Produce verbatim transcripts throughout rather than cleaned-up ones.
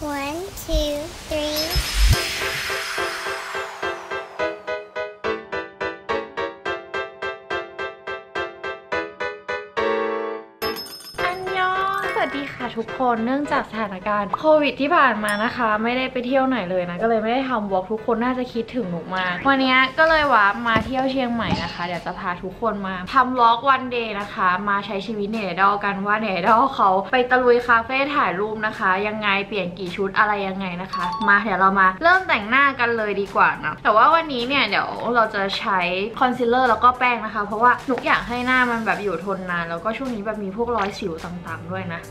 One, two, three.สวัสดีค่ะทุกคนเนื่องจากสถานการณ์โควิดที่ผ่านมานะคะไม่ได้ไปเที่ยวไหนเลยนะก็เลยไม่ได้ทำวอล์กทุกคนน่าจะคิดถึงหนูมากวันนี้ก็เลยวาร์ปมาเที่ยวเชียงใหม่นะคะเดี๋ยวจะพาทุกคนมาทำวอล์กวันเดย์นะคะมาใช้ชีวิตเนดอลกันว่าเนดอลเขาไปตะลุยคาเฟ่ถ่ายรูปนะคะยังไงเปลี่ยนกี่ชุดอะไรยังไงนะคะมาเดี๋ยวเรามาเริ่มแต่งหน้ากันเลยดีกว่านะแต่ว่าวันนี้เนี่ยเดี๋ยวเราจะใช้คอนซีลเลอร์แล้วก็แป้งนะคะเพราะว่าหนูอยากให้หน้ามันแบบอยู่ทนนานแล้วก็ช่วงนี้แบบมีพวกรอยสิวต่างๆด้วยนะ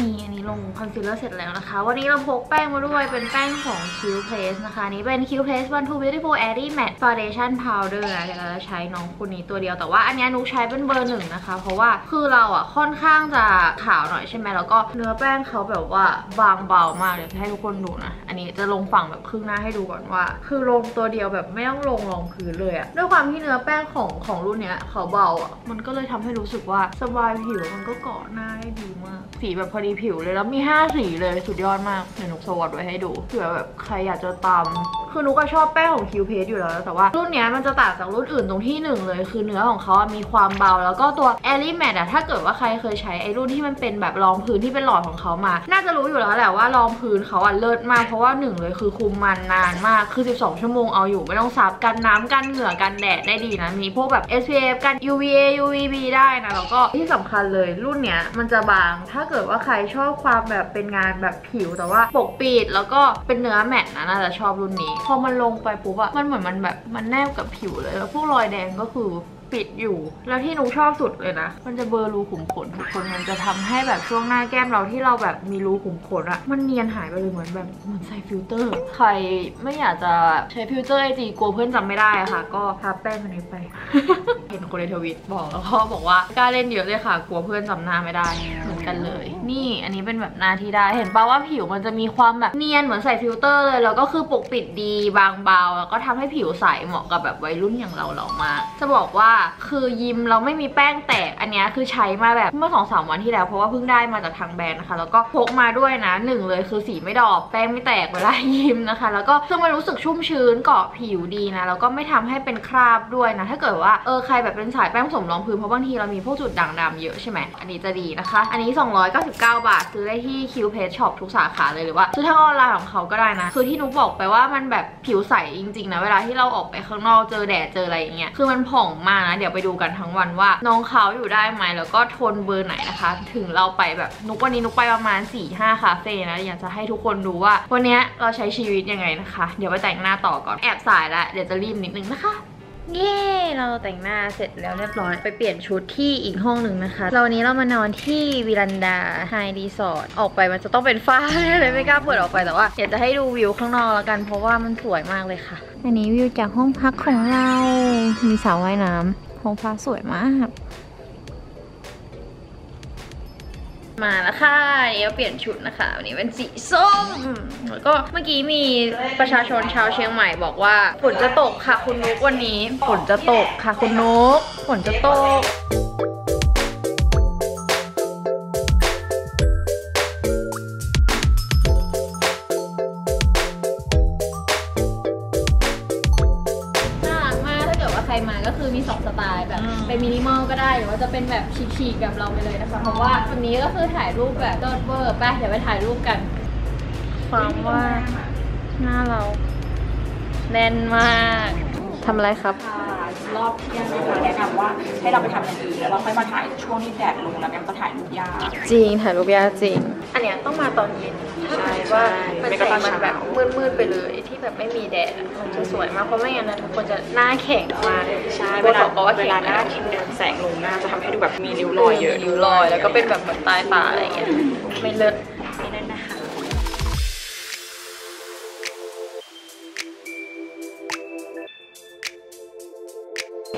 นี่อันนี้ลงคอนซีลเลอร์เสร็จแล้วนะคะวันนี้เราพกแป้งมาด้วยเป็นแป้งของ Cute Place นะคะนี่เป็น Cute Place One Two Beautiful Airy Matte Foundation Powder นะเดี๋ยวเราจะใช้น้องคนนี้ตัวเดียวแต่ว่าอันนี้นุ๊กใช้เป็นเบอร์หนึ่งนะคะเพราะว่าคือเราอ่ะค่อนข้างจะขาวหน่อยใช่ไหมแล้วก็เนื้อแป้งเขาแบบว่าบางเบามากเดี๋ยวให้ทุกคนดูนะอันนี้จะลงฝั่งแบบครึ่งหน้าให้ดูก่อนว่าคือลงตัวเดียวแบบไม่ต้องลงรองพื้นเลยอ่ะด้วยความที่เนื้อแป้งของของรุ่นเนี้ยเขาเบาอ่ะมันก็เลยทำให้รู้สึกว่าสบายผิวมันก็เกาะหน้าได้ดีมากสีแบบพอดีผิวเลยแล้วมีห้าสีเลยสุดยอดมากเดี๋ยวนุกสวอตไว้ให้ดูเผื่อแบบใครอยากจะตามคือนุกก็ชอบแป้งของคิวเพจอยู่แล้วแต่ว่ารุ่นนี้มันจะต่างจากรุ่นอื่นตรงที่หนึ่งเลยคือเนื้อของเขามีความเบาแล้วก็ตัว Airy Matte อะถ้าเกิดว่าใครเคยใช้ไอ้รุ่นที่มันเป็นแบบรองพื้นที่เป็นหลอดของเขามาน่าจะรู้อยู่แล้วแหละว่ารองพื้นเขาอะเลิศมากเพราะว่าหนึ่งเลยคือคุมมันนานมากคือสิบสองชั่วโมงเอาอยู่ไม่ต้องซับกันน้ำกันเหงื่อกันแดดได้ดีนะมีพวกแบบ เอส พี เอฟ กัน ยู วี เอ ยู วี บี ได้นะแล้วก็ที่สำคัญเลยรุ่นเนี้ยมันจะบางถ้าเกิดว่าใครชอบความแบบเป็นงานแบบผิวแต่ว่าปกปิดแล้วก็เป็นเนื้อแมตต์นะน่าจะชอบรุ่นนี้พอมันลงไปปุ๊บอะมันเหมือนมันแบบมันแนบกับผิวเลยแล้วพวกรอยแดงก็คือปิดอยู่แล้วที่นุ๊กชอบสุดเลยนะมันจะเบลอรูขุมขนทุกคนมันจะทำให้แบบช่วงหน้าแก้มเราที่เราแบบมีรูขุมขนอะมันเนียนหายไปเลยเหมือนแบบเหมือนใส่ฟิลเตอร์ใครไม่อยากจะใช้ฟิลเตอร์ไอจีกลัวเพื่อนจำไม่ได้ค่ะก็ทาแป้งมันไป เห็นคนในทวิตบอกแล้วก็บอกว่ากล้าเล่นเยอะเลยค่ะกลัวเพื่อนจำหน้าไม่ได้เหมือนกันเลยนี่อันนี้เป็นแบบหน้าที่ได้เห็นป่าวว่าผิวมันจะมีความแบบเนียนเหมือนใส่ฟิลเตอร์เลยแล้วก็คือปกปิดดีบางเบาแล้วก็ทำให้ผิวใสเหมาะกับแบบวัยรุ่นอย่างเราเรามากจะบอกว่าคือยิมเราไม่มีแป้งแตกอันนี้คือใช้มาแบบเมื่อ สองสาม วันที่แล้วเพราะว่าเพิ่งได้มาจากทางแบรนด์นะคะแล้วก็พกมาด้วยนะหนึ่งเลยคือสีไม่ดอกแป้งไม่แตกเวลายิมนะคะแล้วก็ซึ่งมันรู้สึกชุ่มชื้นเกาะผิวดีนะแล้วก็ไม่ทำให้เป็นคราบด้วยนะถ้าเกิดว่าเออใครแบบเป็นสายแป้งผสมรองพื้นเพราะบางทีเรามีพวกจุดด่างดำเยอะใช่ไหมอันนี้จะดีนะคะอันนี้สองร้อยเก้าสิบเก้าบาทซื้อได้ที่ Cute Place Shop ทุกสาขาเลยหรือว่าซื้อทางออนไลน์ของเขาก็ได้นะคือที่นุ๊กบอกไปว่ามันแบบผิวใสจริงๆนะเวลาที่เราออกไปข้างนอกเจอแดดเจออะไรอย่างเงี้ยคือมันผ่องมากเดี๋ยวไปดูกันทั้งวันว่าน้องเขาอยู่ได้ไหมแล้วก็ทนเบอร์ไหนนะคะถึงเราไปแบบนุกวันนี้นุกไปประมาณ สี่ห้า คาเฟ่นะอยากจะให้ทุกคนดูว่าวันนี้เราใช้ชีวิตยังไงนะคะเดี๋ยวไปแต่งหน้าต่อก่อนแอบสายละเดี๋ยวจะรีบนิดนึงนะคะเย้เราแต่งหน้าเสร็จแล้วเรียบร้อยไปเปลี่ยนชุดที่อีกห้องหนึ่งนะคะเราวันนี้เรามานอนที่วิลันดาไฮรีสอร์ทออกไปมันจะต้องเป็นฟ้าเลยไม่กล้าเปิดออกไปแต่ว่าอยากจะให้ดูวิวข้างนอกแล้วกันเพราะว่ามันสวยมากเลยค่ะอันนี้วิวจากห้องพักของเรามีสระว่ายน้ำห้องพักสวยมากมาแล้วค่ะเดี๋ยวเปลี่ยนชุดนะคะวันนี้เป็นสีส้มแล้วก็เมื่อกี้มีประชาชนชาวเชียงใหม่บอกว่าฝนจะตกค่ะคุณนุ๊กวันนี้ฝนจะตกค่ะคุณนุ๊กฝนจะตกเป็นมินิมอลก็ได้หรือว่าจะเป็นแบบฉีกๆแบบเราไปเลยนะคะเพราะว่าวันนี้ก็คือถ่ายรูปแบบโดดเวอร์ไปเดี๋ยวไปถ่ายรูปกันความว่าหน้าเราแน่นมากทำอะไรครับรอบที่ยังมีคนแนะนำว่าให้เราไปทำอย่างอื่นแล้วเราค่อยมาถ่ายช่วงที่แดดลงแล้วก็ถ่ายรูปยาจริงถ่ายรูปยาจริงอันเนี้ยต้องมาตอนเย็นใช่ว่ามันจะมันแบบมืดๆไปเลยที่แบบไม่มีแดดมันจะสวยมากเพราะไม่งั้นนะทุกคนจะหน้าแข็งมากใช่เวลาบอกว่าเวลาหน้าแข็งแสงลงหน้าจะทำให้ดูแบบมีริ้วรอยเยอะริ้วรอยแล้วก็เป็นแบบเหมือนใต้ตาอะไรเงี้ยไม่เลิศนี่นั่นนะคะ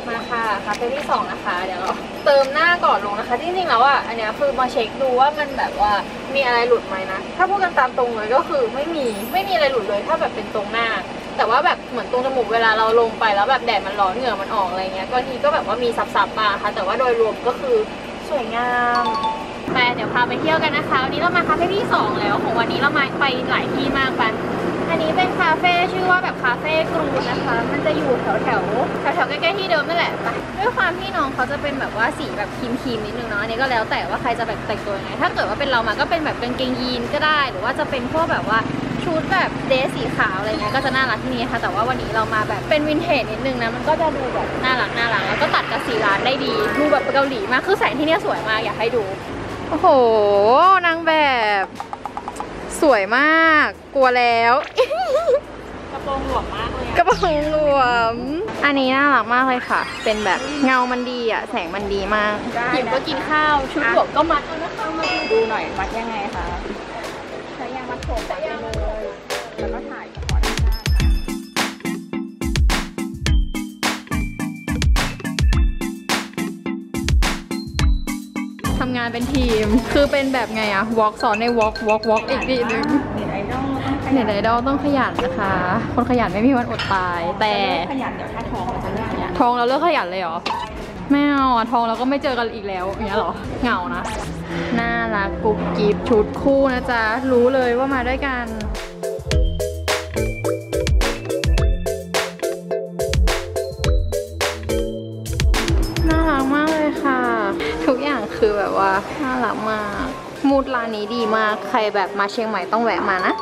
มาค่ะคาเฟ่ที่สองนะคะเดี๋ยวเราเติมหน้าก่อนลงนะคะจริงๆแล้วอ่ะอันเนี้ยคือมาเช็คดูว่ามันแบบว่ามีอะไรหลุดไหมนะถ้าพูดกันตามตรงเลยก็คือไม่มีไม่มีอะไรหลุดเลยถ้าแบบเป็นตรงหน้าแต่ว่าแบบเหมือนตรงจมูกเวลาเราลงไปแล้วแบบแดดมันร้อนเหงื่อมันออกอะไรเงี้ยก็ทีก็แบบว่ามีซับๆมาค่ะแต่ว่าโดยรวมก็คือสวยงาม ไปเดี๋ยวพาไปเที่ยวกันนะคะวันนี้เรามาคาเฟ่ที่สองแล้วของวันนี้เรามาไปหลายที่มากปันอันนี้เป็นคาเฟ่ชื่อว่าแบบคาเฟ่กรูนนะคะมันจะอยู่แถวแถวแถวแถวใกล้ๆที่เดิมนั่นแหละด้วยความที่น้องเขาจะเป็นแบบว่าสีแบบครีมๆนิดนึงเนาะอันนี้ก็แล้วแต่ว่าใครจะแบบแต่งตัวยังไงถ้าเกิดว่าเป็นเรามาก็เป็นแบบกางเกงยีนก็ได้หรือว่าจะเป็นพวกแบบว่าชุดแบบเดรสสีขาวอะไรเงี้ยก็จะน่ารักที่นี่ค่ะแต่ว่าวันนี้เรามาแบบเป็นวินเทจนิดนึงนะมันก็จะดูแบบน่ารักน่ารักแล้วก็ตัดกับสีร้านได้ดีดูแบบเกาหลีมากคือแสงที่นี่สวยมากอยากให้ดูโอ้โหนางแบบสวยมากกลัวแล้วกระโปรงหลวมมากเลยกระโปรงหลวมอันนี้น่ารักมากเลยค่ะเป็นแบบเงามันดีอ่ะแสงมันดีมากหิวก็กินข้าวชุดหลวมก็มัดเอานะคะมาดูหน่อยมัดยังไงคะใช้ยางมัดผมมัดไปเลยแล้วก็ถ่ายเฉพาะด้านหน้าค่ะทำงานเป็นทีมคือเป็นแบบไงอ่ะวอล์กสอนในวอล์กวอล์กวอล์กอีกทีนึงเน็ตไอดอลต้องขยันนะคะคนขยันไม่มีวันอดตายแต่ขยันเดี๋ยวถ้าท้องเราจะเลิกทองเราเลิกขยันเลยเหรอไม่เอาอ่ะทองเราก็ไม่เจอกันอีกแล้วอย่างเงี้ยหรอเหงานะน่ารักกรุ๊ปกริ๊ปชุดคู่นะจ๊ะรู้เลยว่ามาด้วยกันน่ารักมากเลยค่ะทุกอย่างคือแบบว่าน่ารักมากมูดร้านนี้ดีมากใครแบบมาเชียงใหม่ต้องแวะมานะ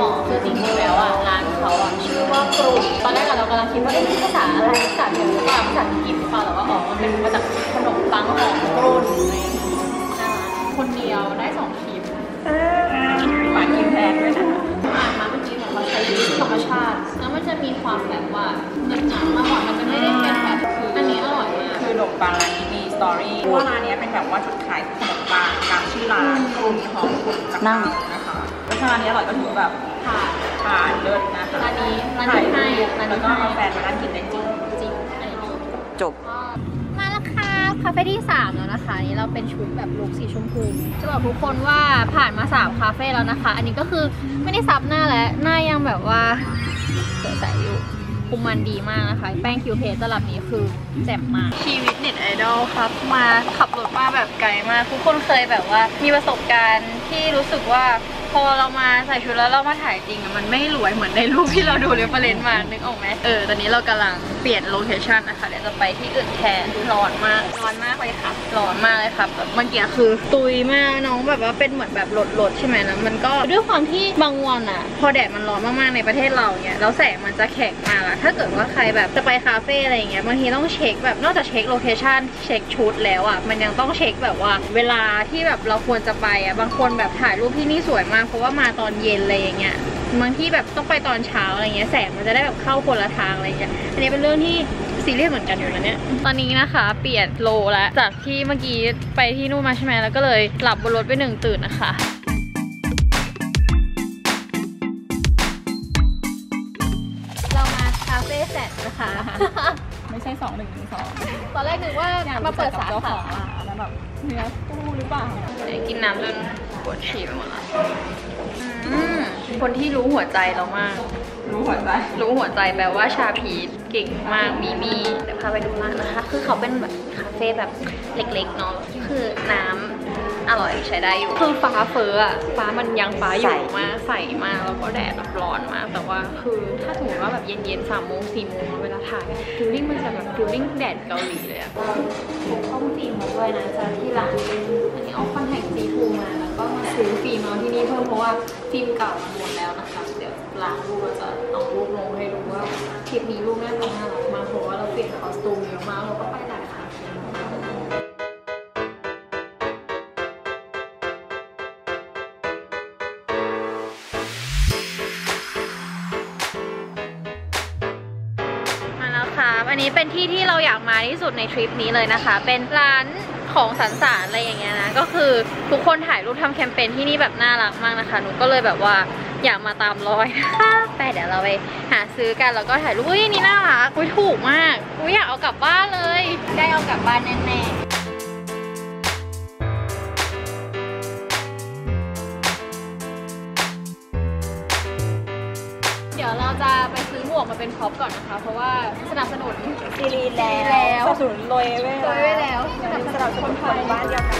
อ๋อคือจริงๆแล้วอ่ะร้านเขาอ่ะชื่อว่ากรูนตอนแรกเรากำลังคิดว่าเอ๊ะภาษาอะไรภาษาเดียวหรือเปล่าภาษาอังกฤษหรือเปล่าแต่ว่าอ๋อมันเป็นมาจากขนมปังของกรูนน่ารักคนเดียวได้สองคลิปฝากคลิปแรกด้วยนะคะอ่านมาเมื่อกี้บอกว่าใช้ธรรมชาติแล้วมันจะมีความแบบว่าเนื้อหนังมาก่อนมันจะไม่ได้เป็นแบบคืออันนี้อร่อยมากคือขนมปังร้านนี้มีสตอรี่เพราะร้านนี้เป็นแบบว่าจุดขายขนมปังตามชื่อร้านกรูนของกลุ่มจักรวาลนะคะแล้วร้านนี้อร่อยก็ถือแบบผ่านผ่านเลิศนะคะร้านนี้ร้านนี้ให้แล้วก็เอาแฟนมาร้านกินได้จริงจริงจบมาแล้วค่ะคาเฟ่ที่สามแล้วนะคะนี้เราเป็นชุดแบบลุคสีชมพูจะบอกทุกคนว่าผ่านมาสามคาเฟ่แล้วนะคะอันนี้ก็คือไม่ได้ซับหน้าและหน้ายังแบบว่าสวยใสอยู่คุมมันดีมากนะคะแป้งคิวเพจตลับนี้คือแจ่มมากชีวิตเน็ตไอดอลครับมาขับรถมาแบบไกลมากทุกคนเคยแบบว่ามีประสบการณ์ที่รู้สึกว่าพอเรามาใส่ชุดแล้วเรามาถ่ายจริงมันไม่รวยเหมือนในรูปที่เราดูเรฟเฟอเรนซ์มานึกออกไหมเออตอนนี้เรากำลังเปลี่ยนโลเคชั่นนะคะเดี๋ยวจะไปที่อื่นแทนร้อนมากร้อนมากเลยค่ะร้อนมากเลยค่ะแบบเมื่อกี้คือตุยมากน้องแบบว่าเป็นเหมือนแบบหลดๆใช่ไหมนะมันก็ด้วยความที่บางวันอ่ะพอแดดมันร้อนมากๆในประเทศเราเนี่ยแล้วแสงมันจะแข็งมากอะถ้าเกิดว่าใครแบบจะไปคาเฟ่อะไรอย่างเงี้ยบางทีต้องเช็คแบบนอกจากเช็คโลเคชั่นเช็คชุดแล้วอ่ะมันยังต้องเช็คแบบว่าเวลาที่แบบเราควรจะไปอ่ะบางคนแบบถ่ายรูปที่นี่สวยมากเพราะว่ามาตอนเย็นอะไรอย่างเงี้ยบางที่แบบต้องไปตอนเช้าอะไรเงี้ยแสงมันจะได้แบบเข้าคนละทางอะไรเงี้ยอันนี้เป็นเรื่องที่ซีเรียสเหมือนกันอยู่นะเนี่ยตอนนี้นะคะเปลี่ยนโลแล้วจากที่เมื่อกี้ไปที่นู่นมาใช่ไหมแล้วก็เลยหลับบนรถไปหนึ่งตื่นนะคะเรามาคาเฟ่แซดนะคะไม่ใช่สองหนึ่งหนึ่งสองตอนแรกนึกว่ามาเปิดสาขาแล้วแบบเนื้อคู่หรือเปล่ากินน้ำจนปวดฉี่ไปหมดละคนที่รู้หัวใจเรามากรู้หัวใจรู้หัวใจแปลว่าชาพีชเก่งมากมีมี่เดี๋ยวพาไปดูร้านนะคะคือเขาเป็นแบบคาเฟ่แบบเล็กๆเนาะคือน้ำอร่อยใช้ได้อยู่คือฟ้าเฟ้ออะฟ้ามันยังฟ้าอยู่มากใสมากแล้วก็แดดแบบร้อนมากแต่ว่าคือถ้าสมมติว่าแบบเย็นๆสามโมงสี่โมงเวลาถ่ายฟิลลิ่งมันจะแบบฟิลลิ่งแดดเกาหลีเลยอะผมต้องฟิล์มมาด้วยนะจ๊ะที่ร้านอันนี้เอาคอนแทคสีฟูมาแล้วก็มาซื้อฟิล์มมาที่นี่เพิ่มเพราะว่าฟิล์มเก่ามันหมดแล้วนะคะเดี๋ยวล้างรูปแล้วจะเอารูปลงให้ดูว่าคลิปนี้รูปแม่ลงน่ารักมากเพราะว่าเราเปลี่ยนคอสตูมเยอะมากเราก็ไปหลายครั้งมาแล้วค่ะอันนี้เป็นที่ที่เราอยากมาที่สุดในทริปนี้เลยนะคะเป็นร้านของสรรสารอะไรอย่างเงี้ยนะก็คือทุกคนถ่ายรูปทำแคมเปญที่นี่แบบน่ารักมากนะคะหนูก็เลยแบบว่าอยากมาตามรอยนะคะไปเดี๋ยวเราไปหาซื้อกันแล้วก็ถ่ายรูปอุ้ยนี่น่ารักอุ้ยถูกมากอุ้ยอยากเอากลับบ้านเลยได้เอากลับบ้านแน่ๆเดี๋ยวเราจะไปซื้อหมวกมาเป็นพ็อปก่อนนะคะเพราะว่าสนับสนุนซีรีส์แล้วสนับสนุนโรยไว้แล้วสนับสนุนคนไทยบ้านเดียวกั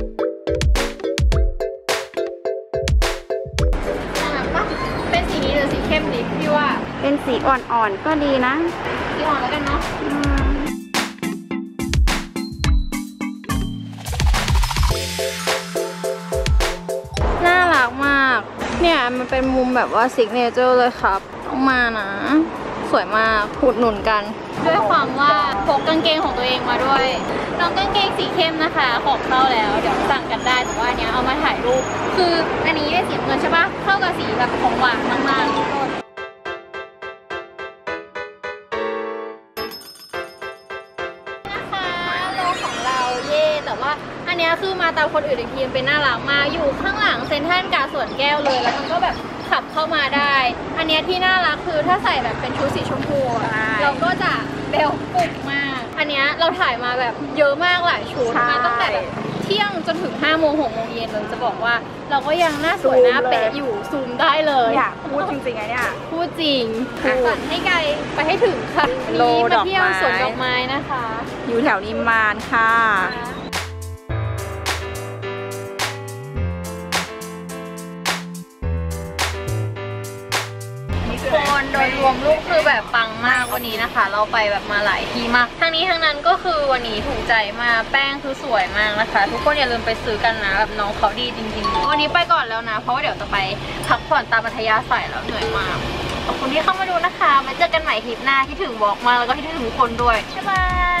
น เป็นสีอ่อนๆก็ดีนะสีอ่อนแล้วกันเนาะน่ารักมากเนี่ยมันเป็นมุมแบบว่าซิกเนเจอร์เลยครับเอามานะสวยมากขุดหนุนกันด้วยความว่าพกกางเกงของตัวเองมาด้วยน้องกางเกงสีเข้มนะคะของเข้าแล้วเดี๋ยวสั่งกันได้แต่ว่าอันนี้เอามาถ่ายรูปคืออันนี้ได้สีเงินใช่ปะเข้ากับสีแบบของหวานมากๆอันนี้คือมาตามคนอื่นอีกทีมเป็นน่ารักมากอยู่ข้างหลังเซ็นทรัลกาสวนแก้วเลยแล้วมันก็แบบขับเข้ามาได้อันนี้ที่น่ารักคือถ้าใส่แบบเป็นชุดสีชมพูเราก็จะเบลปุกมากอันนี้เราถ่ายมาแบบเยอะมากหลายชุดมาตั้งแต่แบบเที่ยงจนถึงห้าโมงหกโมงเย็นเลยจะบอกว่าเราก็ยังน่าสวยน่าเป๊ะอยู่ซูมได้เลยอยากพูดจริงๆไงเนี่ยพูดจริงสั่นให้ไกลไปให้ถึงค่ะนี่มาเที่ยวสวนดอกไม้นะคะอยู่แถวนิมมานค่ะคนโดยรวมลูกคือแบบปังมากวันนี้นะคะเราไปแบบมาหลายที่มากทั้งนี้ทั้งนั้นก็คือวันนี้ถูกใจมากแป้งคือสวยมากนะคะทุกคนอย่าลืมไปซื้อกันนะแบบน้องเขาดีจริงๆวันนี้ไปก่อนแล้วนะเพราะว่าเดี๋ยวจะไปพักผ่อนตามอัธยาศัยแล้วเหนื่อยมากขอบคุณที่เข้ามาดูนะคะมาเจอกันใหม่คลิปหน้าคิดถึงบอกมาแล้วก็คิดถึงทุกคนด้วยบ๊ายบาย